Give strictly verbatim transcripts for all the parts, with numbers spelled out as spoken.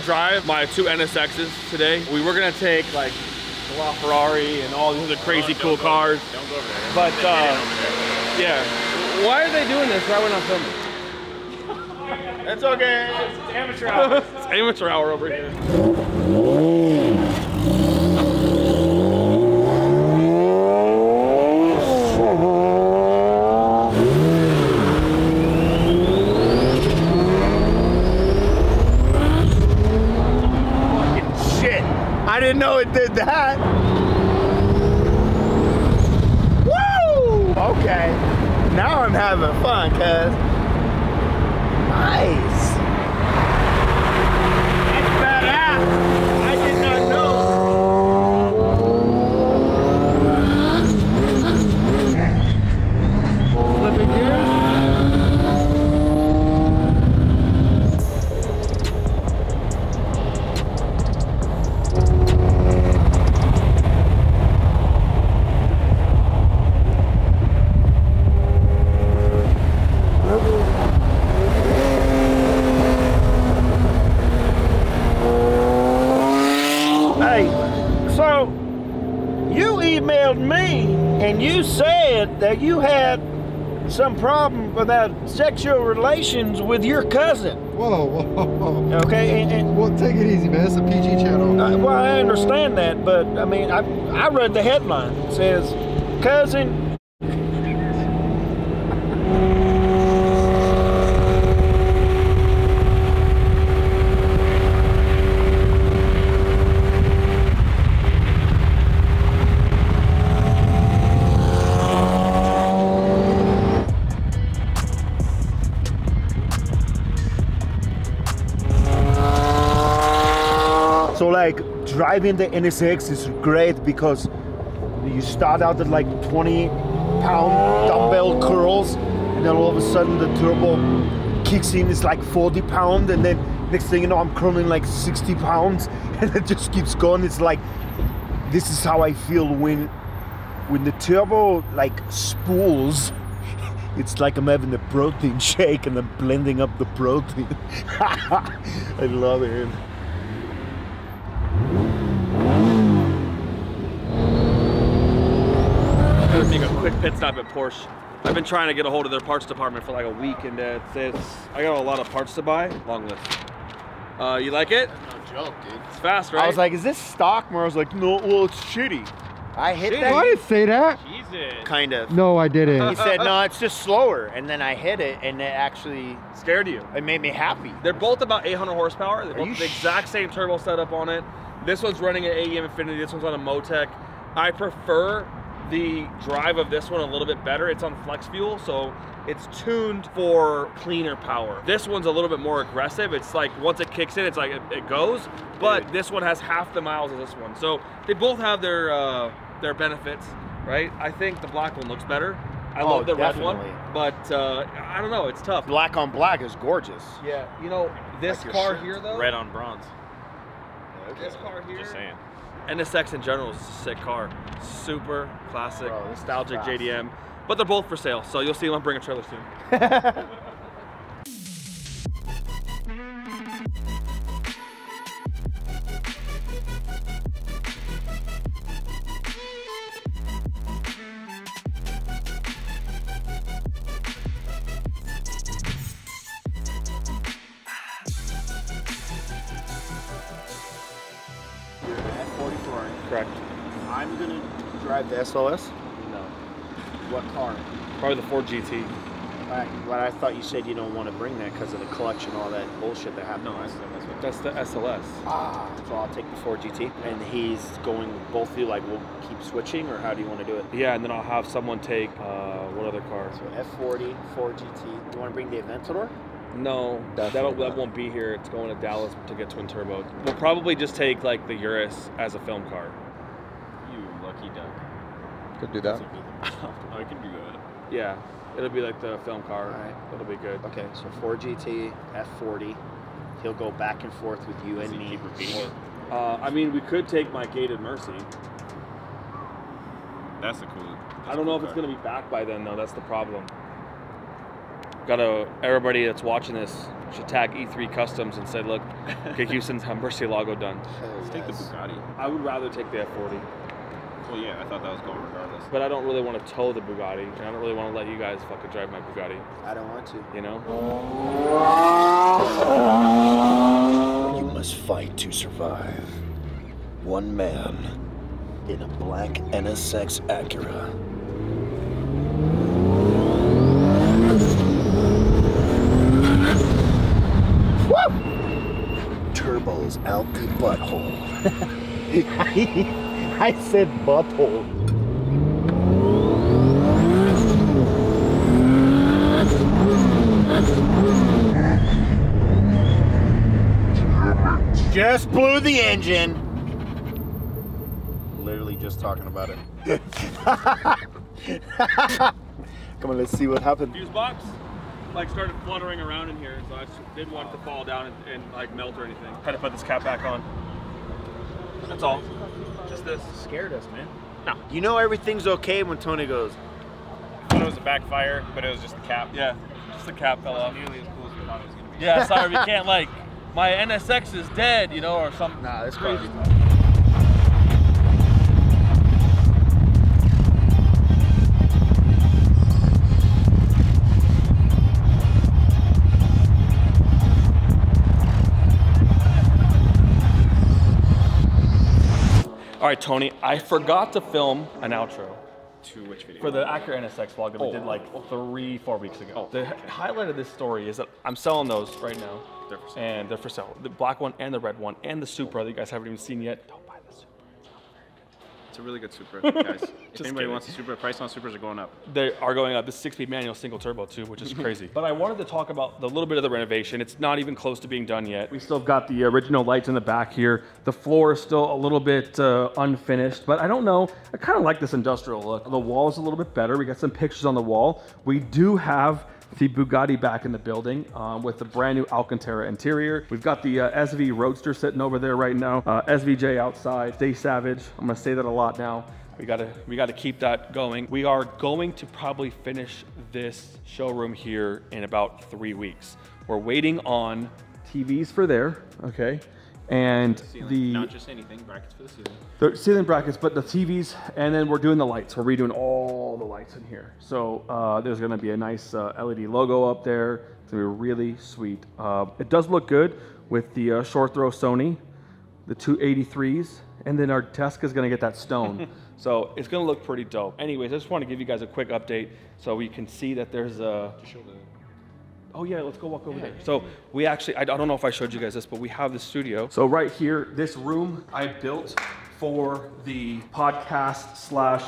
to drive my two N S X's today. We were going to take like the La Ferrari and all these other crazy oh, cool go, cars. Don't go over there. But uh, over there. Yeah, why are they doing this right when I'm filming? It's okay. It's amateur hour. It's amateur hour over here. I didn't know it did that. Woo! Okay, now I'm having fun, cuz. Nice. That's badass. I did not know. Flipping that you had some problem about sexual relations with your cousin. Whoa, whoa, whoa. Okay, and, and well, take it easy, man. It's a P G channel. I, well, I understand that, but I mean, I I read the headline. It says, cousin. So like driving the N S X is great because you start out at like twenty pound dumbbell curls and then all of a sudden the turbo kicks in, it's like forty pound, and then next thing you know I'm curling like sixty pounds and it just keeps going. It's like, this is how I feel when when the turbo like spools. It's like I'm having a protein shake and I'm blending up the protein. I love it. I'm gonna make a quick pit stop at Porsche. I've been trying to get a hold of their parts department for like a week, and uh, it's, it's I got a lot of parts to buy. Long list. Uh, you like it? That's no joke, dude. It's fast, right? I was like, "Is this stock?" More, I was like, "No, well, it's shitty." I hit shitty. that. I didn't say that. Jesus. Kind of. No, I didn't. He said, "No, it's just slower," and then I hit it, and it actually scared you. It made me happy. They're both about eight hundred horsepower. They're both the exact same turbo setup on it. This one's running an A E M Infinity, this one's on a Motec. I prefer the drive of this one a little bit better. It's on flex fuel, so it's tuned for cleaner power. This one's a little bit more aggressive. It's like, once it kicks in, it's like it, it goes, but Dude. This one has half the miles of this one. So they both have their uh, their benefits, right? I think the black one looks better. I oh, love the definitely. red one, but uh, I don't know, it's tough. Black on black is gorgeous. Yeah, you know, this like car shirt. here though. Red on bronze. This car here, just saying. N S X in general is a sick car. Super classic, Bro, nostalgic J D M. But they're both for sale, so you'll see them on Bring a Trailer soon. Correct. I'm gonna drive the S L S? No. What car? Probably the Ford G T. I, well, I thought you said you don't want to bring that because of the clutch and all that bullshit that happened. No, that's, that's the S L S. Ah, so I'll take the Ford G T. Yeah. And he's going both of you, like, we'll keep switching, or how do you want to do it? Yeah, and then I'll have someone take, uh, what other car? So F forty, Ford G T. You want to bring the Aventador? No, that'll, that won't be here. It's going to Dallas to get twin turbo. We'll probably just take like the Urus as a film car. You lucky duck. Could do that. I can do that. Yeah, it'll be like the film car. All right. It'll be good. Okay, so Ford G T, F forty. He'll go back and forth with you and me. Uh, I mean, we could take my gated Mercy. That's a cool. That's I don't know cool if it's car. gonna be back by then though. That's the problem. Gotta everybody that's watching this should tag E three Customs and say, look, okay, Houston's have Murcielago done. Oh, Let's yes. take the Bugatti. I would rather take the F forty. Well, yeah, I thought that was going regardless. But I don't really want to tow the Bugatti, and I don't really want to let you guys fucking drive my Bugatti. I don't want to. You know? You must fight to survive. One man in a black N S X Acura. Woo! Turbo's out the butthole. I, I said butthole. Just blew the engine. Just talking about it. Come on, let's see what happened. Fuse box like started fluttering around in here, so I didn't want it to fall down and, and like melt or anything. Had to put this cap back on. That's all. Just this. Scared us, man. No. You know everything's okay when Tony goes. I thought it was a backfire, but it was just the cap. Yeah, just the cap fell off. Nearly as cool as we thought it was gonna be. Yeah, sorry, we can't like my N S X is dead, you know, or something. Nah, it's crazy. All right, Tony, I forgot to film an outro. To which video? For the Acura N S X vlog that oh. we did like three, four weeks ago. Oh, the okay. highlight of this story is that I'm selling those right now. They're for sale. And they're for sale. The black one and the red one and the Supra that you guys haven't even seen yet. Don't buy the Supra. It's not very good. It's a really good Supra, guys. If anybody kidding. wants a Supra, price on Supras are going up. They are going up. This six-speed manual single turbo too, which is crazy. But I wanted to talk about the little bit of the renovation. It's not even close to being done yet. We still got the original lights in the back here. The floor is still a little bit uh, unfinished, but I don't know. I kind of like this industrial look. The wall is a little bit better. We got some pictures on the wall. We do have the Bugatti back in the building um, with the brand new Alcantara interior. We've got the uh, S V Roadster sitting over there right now. Uh, S V J outside, stay savage. I'm gonna say that a lot now. We gotta, we gotta keep that going. We are going to probably finish this showroom here in about three weeks. We're waiting on T Vs for there, okay? And ceiling, the- Not just anything, brackets for the ceiling. The ceiling brackets, but the T Vs, and then we're doing the lights. We're redoing all the lights in here. So uh, there's gonna be a nice uh, L E D logo up there. It's gonna be really sweet. Uh, it does look good with the uh, short throw Sony, the two eighty-threes, and then our desk is gonna get that stone. So it's gonna look pretty dope. Anyways, I just wanna give you guys a quick update so we can see that there's a... Oh yeah, let's go walk over yeah. there. So we actually, I don't know if I showed you guys this, but we have the studio. So right here, this room I built for the podcast slash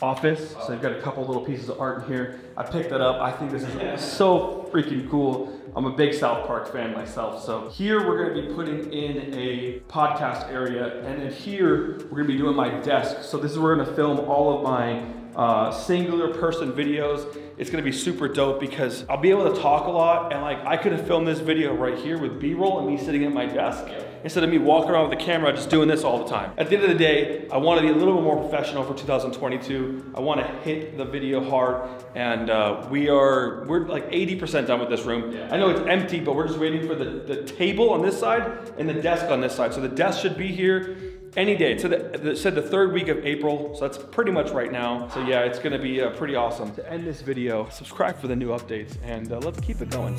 office. So I've got a couple little pieces of art in here. I picked that up. I think this is yeah. so freaking cool. I'm a big South Park fan myself. So here we're gonna be putting in a podcast area. And then here, we're gonna be doing my desk. So this is where we're gonna film all of my uh, singular person videos. It's gonna be super dope because I'll be able to talk a lot. And like, I could have filmed this video right here with B-roll and me sitting at my desk. Yeah. Instead of me walking around with the camera, just doing this all the time. At the end of the day, I wanna be a little bit more professional for two thousand twenty-two. I wanna hit the video hard. And uh, we are, we're like eighty percent done with this room. Yeah. I know it's empty, but we're just waiting for the, the table on this side and the desk on this side. So the desk should be here any day. It said the, it said the third week of April, so that's pretty much right now. So yeah, it's gonna be uh, pretty awesome. To end this video, subscribe for the new updates, and uh, let's keep it going.